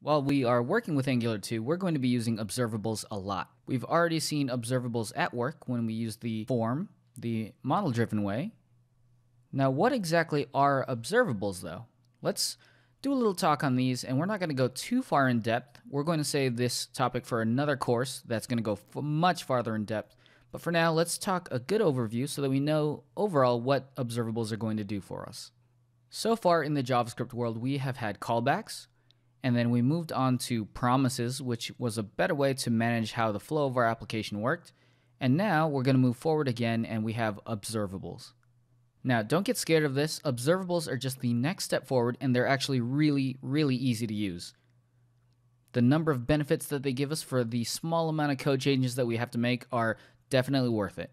While we are working with Angular 2, we're going to be using observables a lot. We've already seen observables at work when we use the form, the model-driven way. Now, what exactly are observables, though? Let's do a little talk on these, and we're not going to go too far in depth. We're going to save this topic for another course that's going to go much farther in depth. But for now, let's talk a good overview so that we know overall what observables are going to do for us. So far in the JavaScript world, we have had callbacks. And then we moved on to promises, which was a better way to manage how the flow of our application worked. And now we're going to move forward again, and we have observables. Now, don't get scared of this. Observables are just the next step forward, and they're actually really easy to use. The number of benefits that they give us for the small amount of code changes that we have to make are definitely worth it.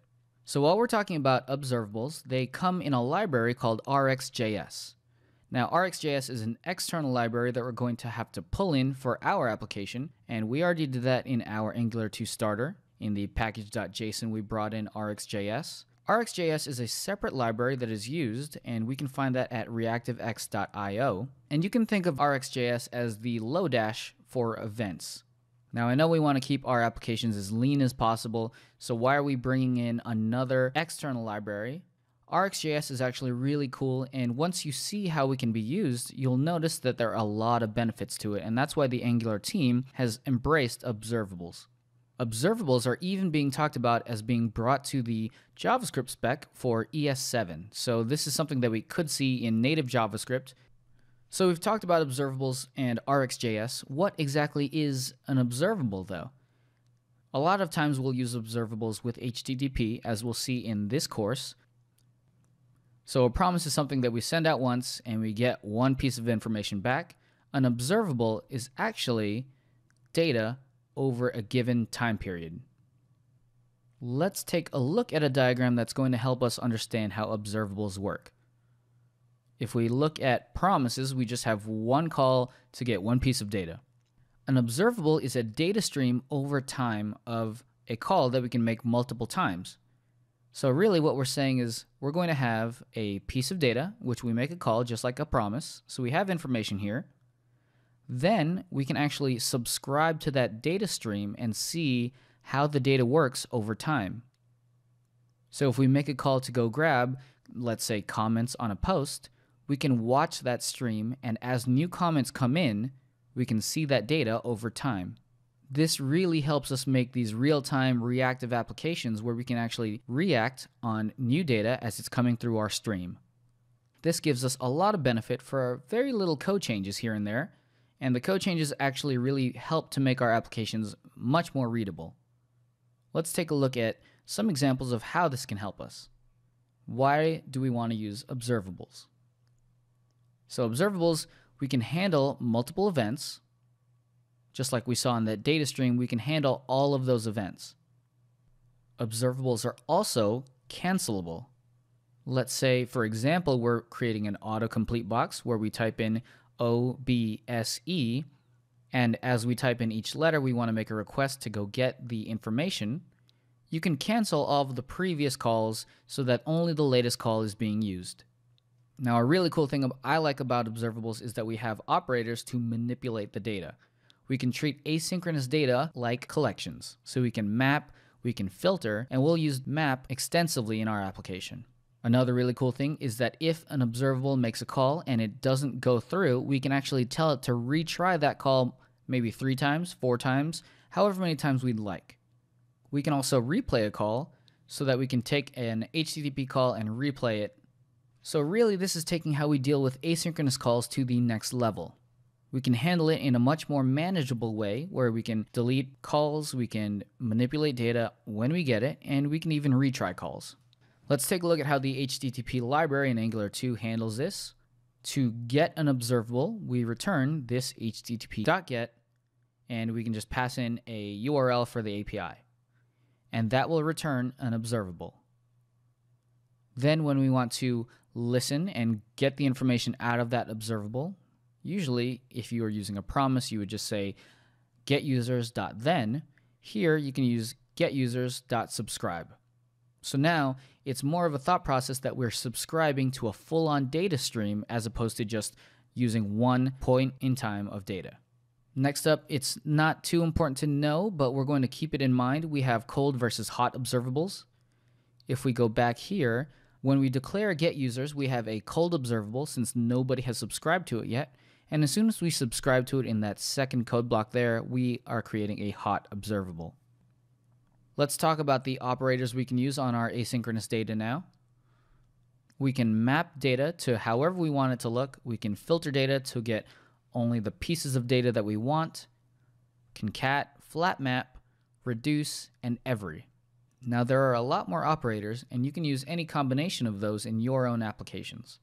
So while we're talking about observables, they come in a library called RxJS. Now, RxJS is an external library that we're going to have to pull in for our application, and we already did that in our Angular 2 starter. In the package.json, we brought in RxJS. RxJS is a separate library that is used, and we can find that at reactivex.io. And you can think of RxJS as the Lodash for events. Now, I know we want to keep our applications as lean as possible, so why are we bringing in another external library? RxJS is actually really cool, and once you see how it can be used, you'll notice that there are a lot of benefits to it, and that's why the Angular team has embraced observables. Observables are even being talked about as being brought to the JavaScript spec for ES7, so this is something that we could see in native JavaScript. So we've talked about observables and RxJS. What exactly is an observable, though? A lot of times we'll use observables with HTTP, as we'll see in this course. So a promise is something that we send out once and we get one piece of information back. An observable is actually data over a given time period. Let's take a look at a diagram that's going to help us understand how observables work. If we look at promises, we just have one call to get one piece of data. An observable is a data stream over time of a call that we can make multiple times. So really what we're saying is we're going to have a piece of data, which we make a call just like a promise. So we have information here. Then we can actually subscribe to that data stream and see how the data works over time. So if we make a call to go grab, let's say comments on a post, we can watch that stream, and as new comments come in, we can see that data over time. This really helps us make these real-time reactive applications where we can actually react on new data as it's coming through our stream. This gives us a lot of benefit for very little code changes here and there, and the code changes actually really help to make our applications much more readable. Let's take a look at some examples of how this can help us. Why do we want to use observables? So observables, we can handle multiple events. Just like we saw in that data stream, we can handle all of those events. Observables are also cancelable. Let's say, for example, we're creating an autocomplete box where we type in OBSE, and as we type in each letter, we want to make a request to go get the information. You can cancel all of the previous calls so that only the latest call is being used. Now, a really cool thing I like about observables is that we have operators to manipulate the data. We can treat asynchronous data like collections. So we can map, we can filter, and we'll use map extensively in our application. Another really cool thing is that if an observable makes a call and it doesn't go through, we can actually tell it to retry that call maybe 3 times, 4 times, however many times we'd like. We can also replay a call so that we can take an HTTP call and replay it. So really, this is taking how we deal with asynchronous calls to the next level. We can handle it in a much more manageable way where we can delete calls, we can manipulate data when we get it, and we can even retry calls. Let's take a look at how the HTTP library in Angular 2 handles this. To get an observable, we return this http.get, and we can just pass in a URL for the API. And that will return an observable. Then when we want to listen and get the information out of that observable, usually, if you are using a promise, you would just say get users.then. Here, you can use get users.subscribe. So now it's more of a thought process that we're subscribing to a full-on data stream as opposed to just using one point in time of data. Next up, it's not too important to know, but we're going to keep it in mind. We have cold versus hot observables. If we go back here, when we declare get users, we have a cold observable since nobody has subscribed to it yet. And as soon as we subscribe to it in that second code block there, we are creating a hot observable. Let's talk about the operators we can use on our asynchronous data now. We can map data to however we want it to look. We can filter data to get only the pieces of data that we want. Concat, flat map, reduce, and every. Now there are a lot more operators, and you can use any combination of those in your own applications.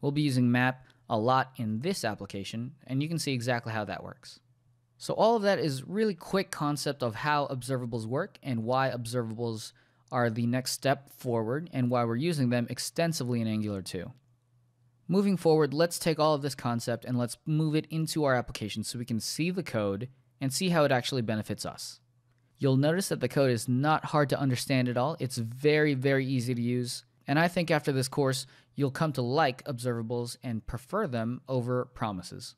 We'll be using map a lot in this application, and you can see exactly how that works. So all of that is really quick concept of how observables work and why observables are the next step forward and why we're using them extensively in Angular 2. Moving forward, let's take all of this concept and let's move it into our application so we can see the code and see how it actually benefits us. You'll notice that the code is not hard to understand at all. It's very, very easy to use. And I think after this course, you'll come to like observables and prefer them over promises.